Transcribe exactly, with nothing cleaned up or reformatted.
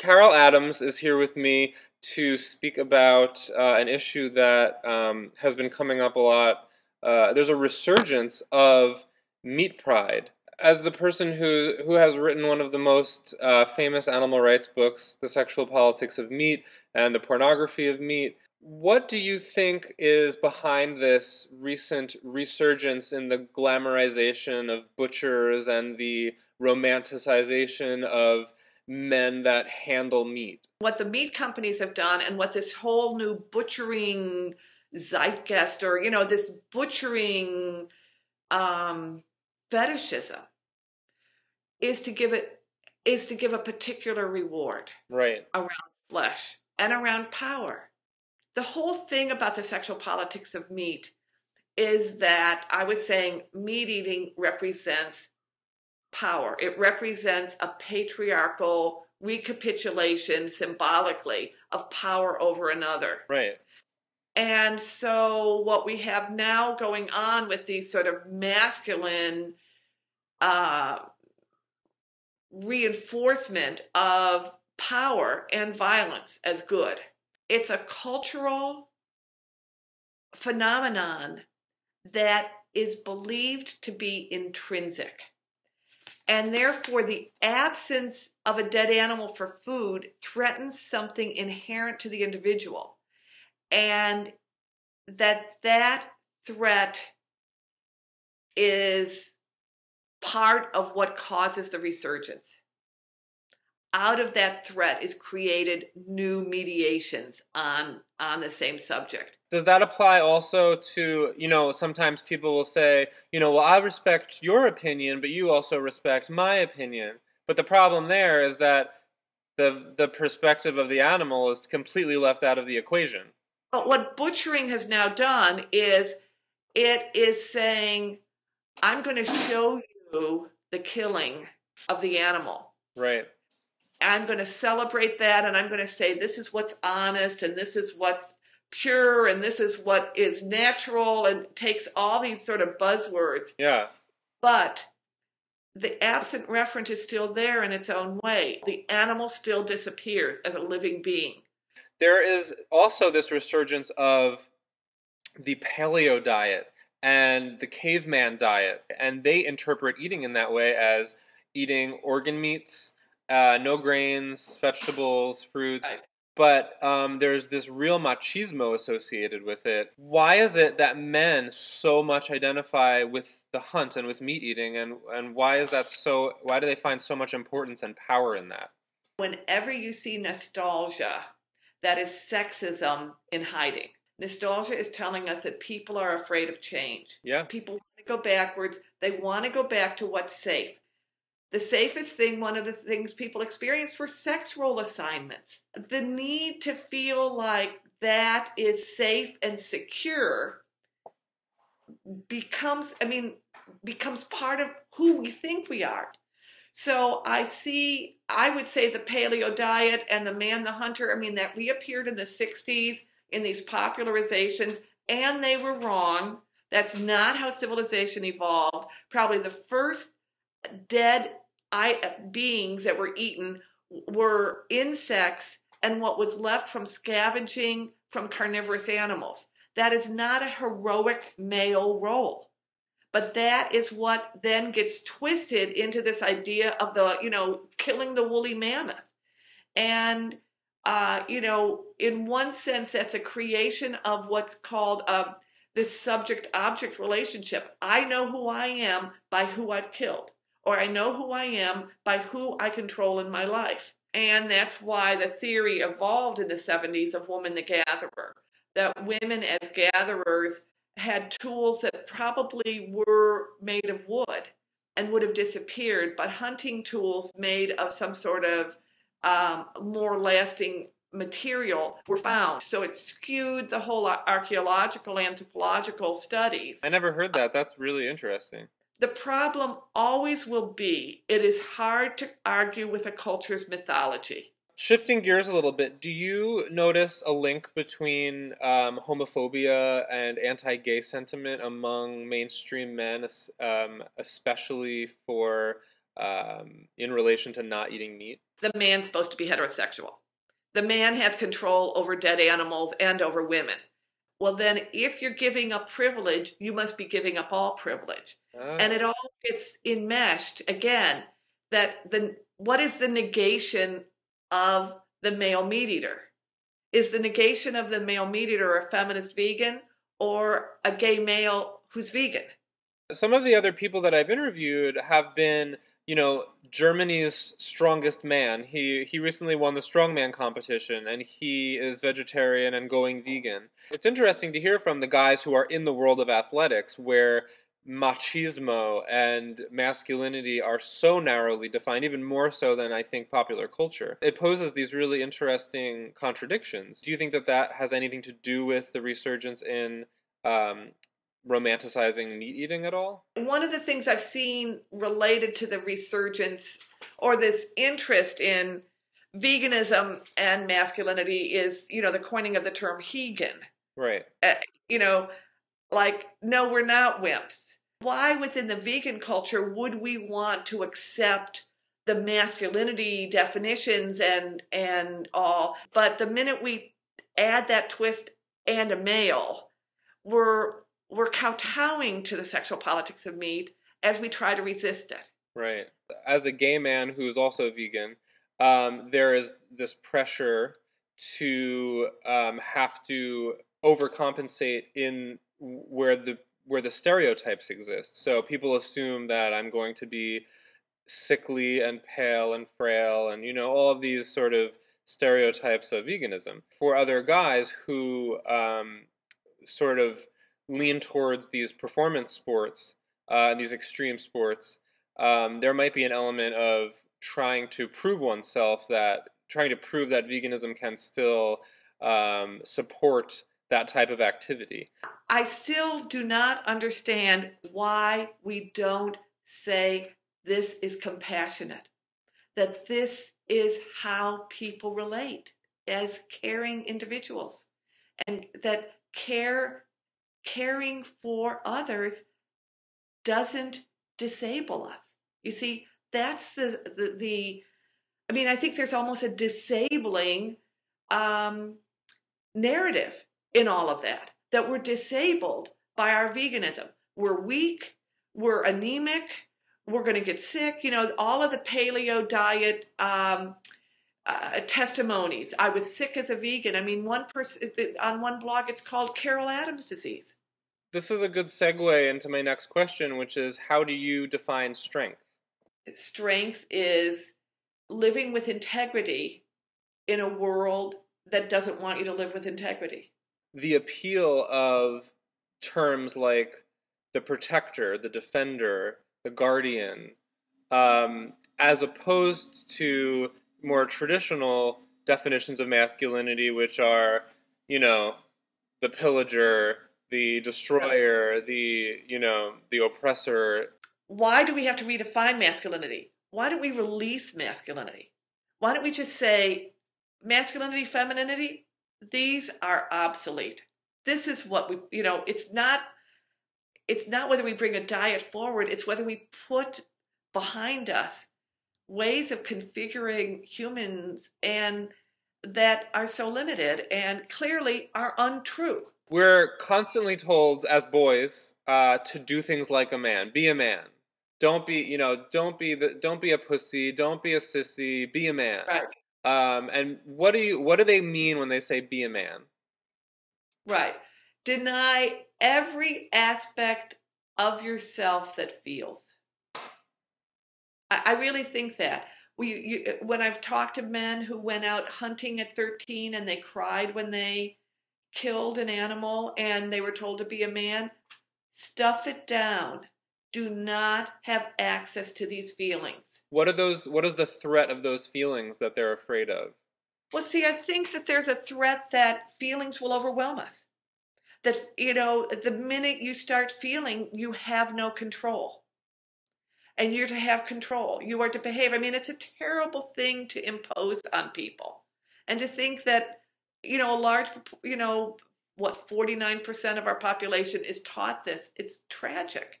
Carol Adams is here with me to speak about uh, an issue that um, has been coming up a lot. Uh, there's a resurgence of meat pride. As the person who, who has written one of the most uh, famous animal rights books, The Sexual Politics of Meat and The Pornography of Meat, what do you think is behind this recent resurgence in the glamorization of butchers and the romanticization of men that handle meat? What the meat companies have done, and what this whole new butchering zeitgeist, or, you know, this butchering um, fetishism, is to give it is to give a particular reward, right, around flesh and around power. The whole thing about the sexual politics of meat is that I was saying meat eating represents power. It represents a patriarchal recapitulation symbolically of power over another. Right. And so what we have now going on with these sort of masculine uh, reinforcement of power and violence as good. It's a cultural phenomenon that is believed to be intrinsic. And therefore, the absence of a dead animal for food threatens something inherent to the individual. And that that threat is part of what causes the resurgence. Out of that threat is created new mediations on on the same subject. Does that apply also to, you know, sometimes people will say, you know, well, I respect your opinion, but you also respect my opinion. But the problem there is that the the perspective of the animal is completely left out of the equation. But what butchering has now done is it is saying, I'm going to show you the killing of the animal. Right. I'm going to celebrate that, and I'm going to say this is what's honest, and this is what's pure, and this is what is natural, and takes all these sort of buzzwords. Yeah. But the absent referent is still there in its own way. The animal still disappears as a living being. There is also this resurgence of the paleo diet and the caveman diet, and they interpret eating in that way as eating organ meats, Uh, no grains, vegetables, fruits, but um, there's this real machismo associated with it. Why is it that men so much identify with the hunt and with meat eating, and, and why is that so, why do they find so much importance and power in that? Whenever you see nostalgia, that is sexism in hiding. Nostalgia is telling us that people are afraid of change. Yeah. People want to go backwards. They want to go back to what's safe. The safest thing, one of the things people experienced, were sex role assignments. The need to feel like that is safe and secure becomes, I mean, becomes part of who we think we are. So I see, I would say the paleo diet and the man, the hunter, I mean, that reappeared in the sixties in these popularizations, and they were wrong. That's not how civilization evolved. Probably the first dead I, beings that were eaten were insects and what was left from scavenging from carnivorous animals. That is not a heroic male role, but that is what then gets twisted into this idea of the, you know, killing the woolly mammoth. And, uh, you know, in one sense, that's a creation of what's called uh, this subject-object relationship. I know who I am by who I've killed. Or I know who I am by who I control in my life. And that's why the theory evolved in the seventies of woman the gatherer, that women as gatherers had tools that probably were made of wood and would have disappeared, but hunting tools made of some sort of um, more lasting material were found. So it skewed the whole archaeological, anthropological studies. I never heard that. That's really interesting. The problem always will be, it is hard to argue with a culture's mythology. Shifting gears a little bit, do you notice a link between um, homophobia and anti-gay sentiment among mainstream men, um, especially for um, in relation to not eating meat? The man's supposed to be heterosexual. The man has control over dead animals and over women. Well, then if you're giving up privilege, you must be giving up all privilege. Oh. And it all gets enmeshed again, that the what is the negation of the male meat eater? Is the negation of the male meat eater a feminist vegan or a gay male who's vegan? Some of the other people that I've interviewed have been, you know, Germany's strongest man. He he recently won the strongman competition, and he is vegetarian and going vegan. It's interesting to hear from the guys who are in the world of athletics, where machismo and masculinity are so narrowly defined, even more so than I think popular culture. It poses these really interesting contradictions. Do you think that that has anything to do with the resurgence in um, romanticizing meat eating at all? One of the things I've seen related to the resurgence or this interest in veganism and masculinity is, you know, the coining of the term hegan. Right. Uh, you know, like, no, we're not wimps. Why within the vegan culture would we want to accept the masculinity definitions and and all? But the minute we add that twist and a male, we're we're kowtowing to the sexual politics of meat as we try to resist it. Right. As a gay man who's also vegan, um, there is this pressure to um, have to overcompensate in where the where the stereotypes exist. So people assume that I'm going to be sickly and pale and frail and, you know, all of these sort of stereotypes of veganism. For other guys who um, sort of lean towards these performance sports, uh, these extreme sports, um, there might be an element of trying to prove oneself that, trying to prove that veganism can still um, support that type of activity. I still do not understand why we don't say this is compassionate, that this is how people relate as caring individuals, and that care, caring for others doesn't disable us. You see, that's the, the, the I mean, I think there's almost a disabling um, narrative in all of that, that we're disabled by our veganism. We're weak, we're anemic, we're going to get sick. You know, all of the paleo diet um, uh, testimonies. I was sick as a vegan. I mean, one person on one blog, it's called Carol Adams disease. This is a good segue into my next question, which is, how do you define strength? Strength is living with integrity in a world that doesn't want you to live with integrity. The appeal of terms like the protector, the defender, the guardian, um, as opposed to more traditional definitions of masculinity, which are, you know, the pillager, the destroyer, the, you know, the oppressor. Why do we have to redefine masculinity? Why don't we release masculinity? Why don't we just say masculinity, femininity? These are obsolete. This is what we, you know, it's not, it's not whether we bring a diet forward, it's whether we put behind us ways of configuring humans and that are so limited and clearly are untrue. We're constantly told as boys uh, to do things like a man, be a man. Don't be, you know, don't be the, don't be a pussy, don't be a sissy, be a man. Right. Um, and what do you, what do they mean when they say be a man? Right. Deny every aspect of yourself that feels. I, I really think that. We, you, when I've talked to men who went out hunting at thirteen and they cried when they killed an animal and they were told to be a man, stuff it down. Do not have access to these feelings. What are those, what is the threat of those feelings that they're afraid of? Well, see, I think that there's a threat that feelings will overwhelm us. That, you know, the minute you start feeling, you have no control. And you're to have control. You are to behave. I mean, it's a terrible thing to impose on people. And to think that, you know, a large, you know, what, forty-nine percent of our population is taught this. It's tragic.